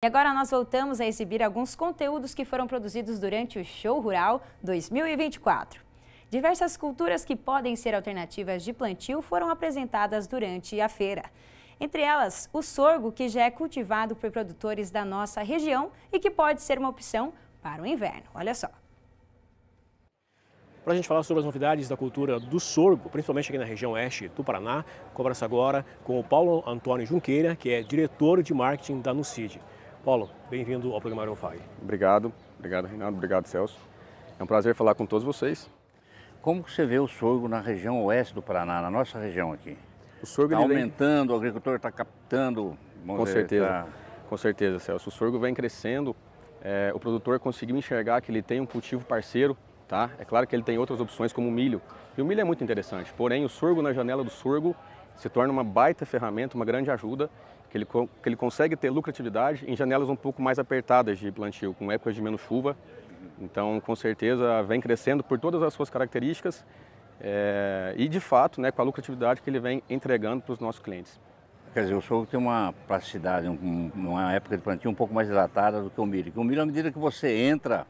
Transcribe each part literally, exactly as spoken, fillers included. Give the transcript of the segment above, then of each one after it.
E agora nós voltamos a exibir alguns conteúdos que foram produzidos durante o Show Rural dois mil e vinte e quatro. Diversas culturas que podem ser alternativas de plantio foram apresentadas durante a feira. Entre elas, o sorgo, que já é cultivado por produtores da nossa região e que pode ser uma opção para o inverno. Olha só. Para a gente falar sobre as novidades da cultura do sorgo, principalmente aqui na região oeste do Paraná, conversa agora com o Paulo Antônio Junqueira, que é diretor de marketing da Nucid. Paulo, bem-vindo ao programa AgroFAG. Obrigado, obrigado Reinaldo, obrigado Celso. É um prazer falar com todos vocês. Como que você vê o sorgo na região oeste do Paraná, na nossa região aqui? O sorgo está aumentando, vem... o agricultor está captando. Com dizer, certeza, tá... com certeza Celso. O sorgo vem crescendo, é, o produtor conseguiu enxergar que ele tem um cultivo parceiro. Tá? É claro que ele tem outras opções como o milho, e o milho é muito interessante, porém o sorgo na janela do sorgo se torna uma baita ferramenta, uma grande ajuda, que ele, que ele consegue ter lucratividade em janelas um pouco mais apertadas de plantio, com épocas de menos chuva, então com certeza vem crescendo por todas as suas características é, e de fato né, com a lucratividade que ele vem entregando para os nossos clientes. Quer dizer, o sorgo tem uma plasticidade, uma época de plantio um pouco mais dilatada do que o milho, o milho à medida que você entra...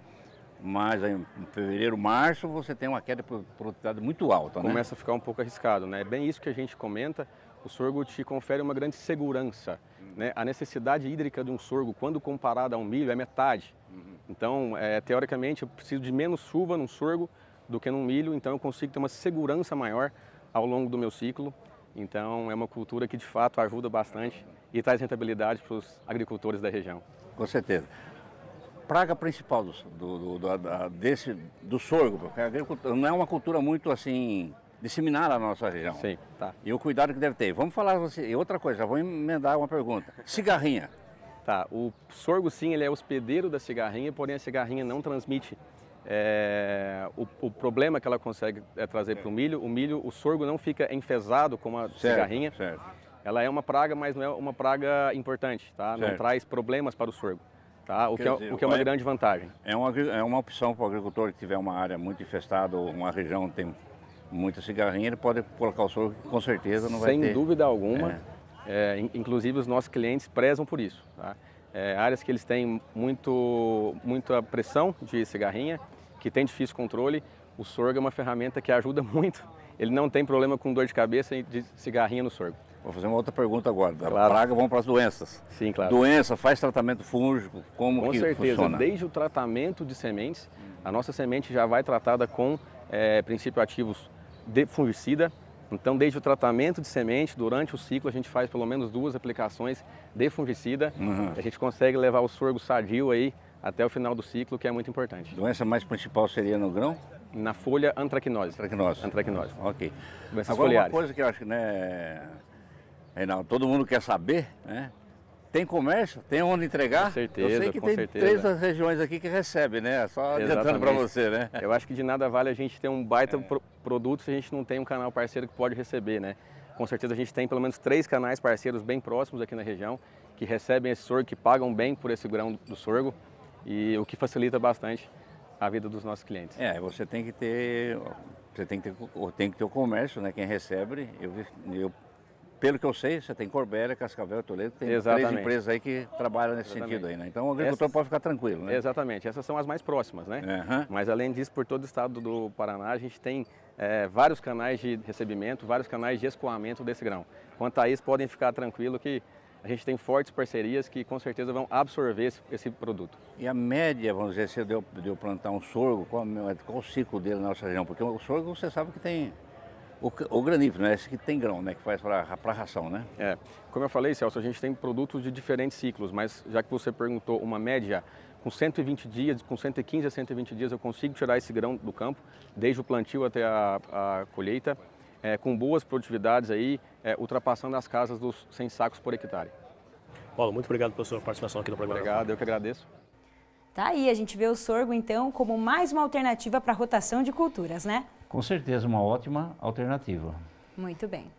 Mas em fevereiro, março, você tem uma queda de produtividade muito alta, né? Começa a ficar um pouco arriscado, né? É bem isso que a gente comenta. O sorgo te confere uma grande segurança, né? A necessidade hídrica de um sorgo, quando comparada a um milho, é metade. Então, é, teoricamente, eu preciso de menos chuva num sorgo do que num milho, então eu consigo ter uma segurança maior ao longo do meu ciclo. Então, é uma cultura que, de fato, ajuda bastante e traz rentabilidade para os agricultores da região. Com certeza. Praga principal do, do, do, do, desse, do sorgo, porque não é uma cultura muito assim disseminada na nossa região. Sim, tá. E o cuidado que deve ter. Vamos falar assim, outra coisa, já vou emendar uma pergunta. Cigarrinha. Tá, o sorgo sim, ele é hospedeiro da cigarrinha, porém a cigarrinha não transmite é, o, o problema que ela consegue é trazer para o milho. O milho, o sorgo não fica enfesado como a certo, cigarrinha. Certo. Ela é uma praga, mas não é uma praga importante, tá? Certo. Não traz problemas para o sorgo. Tá, o, que é, dizer, o que é uma é, grande vantagem. É uma, é uma opção para o agricultor que tiver uma área muito infestada ou uma região que tem muita cigarrinha, ele pode colocar o sorgo que com certeza não vai ter. Sem dúvida alguma, é. É, inclusive os nossos clientes prezam por isso. Tá? É, áreas que eles têm muito, muita pressão de cigarrinha, que tem difícil controle, o sorgo é uma ferramenta que ajuda muito. Ele não tem problema com dor de cabeça de cigarrinha no sorgo. Vou fazer uma outra pergunta agora. Da claro. praga, vamos para as doenças. Sim, claro. Doença, faz tratamento fúngico, como com que certeza. funciona? Com certeza, desde o tratamento de sementes, a nossa semente já vai tratada com é, princípios ativos de fungicida. Então, desde o tratamento de semente, durante o ciclo, a gente faz pelo menos duas aplicações de fungicida. Uhum. A gente consegue levar o sorgo sadio aí até o final do ciclo, que é muito importante. Doença mais principal seria no grão? Na folha, antracnose. Antracnose. Antracnose. Ok. Doenças agora, foliares. Uma coisa que eu acho que, né... Reinaldo, todo mundo quer saber, né? Tem comércio? Tem onde entregar? Com certeza, eu sei que tem certeza. Três das regiões aqui que recebe, né? Só adiantando para você, né? Eu acho que de nada vale a gente ter um baita é. pro produto se a gente não tem um canal parceiro que pode receber, né? Com certeza a gente tem pelo menos três canais parceiros bem próximos aqui na região que recebem esse sorgo, que pagam bem por esse grão do sorgo e o que facilita bastante a vida dos nossos clientes. É, você tem que ter, você tem que ter, tem que ter o comércio, né? Quem recebe, eu, eu pelo que eu sei, você tem Corbélia, Cascavel, Toledo, tem Exatamente. três empresas aí que trabalham nesse Exatamente. sentido aí, né? Então o agricultor Essas... pode ficar tranquilo, né? Exatamente, essas são as mais próximas, né? Uhum. Mas além disso, por todo o estado do Paraná, a gente tem é, vários canais de recebimento, vários canais de escoamento desse grão. Quanto a isso, podem ficar tranquilo que a gente tem fortes parcerias que com certeza vão absorver esse, esse produto. E a média, vamos dizer, se eu, eu plantar um sorgo, qual, qual o ciclo dele na nossa região? Porque o sorgo, você sabe que tem... O, o granífero, né? Esse que tem grão, né? Que faz para a ração, né? É. Como eu falei, Celso, a gente tem produtos de diferentes ciclos, mas já que você perguntou uma média, com cento e vinte dias, com cento e quinze a cento e vinte dias eu consigo tirar esse grão do campo, desde o plantio até a, a colheita, é, com boas produtividades aí, é, ultrapassando as casas dos cem sacos por hectare. Paulo, muito obrigado pela sua participação aqui no programa. Obrigado, eu que agradeço. Tá aí, a gente vê o sorgo, então, como mais uma alternativa para a rotação de culturas, né? Com certeza, uma ótima alternativa. Muito bem.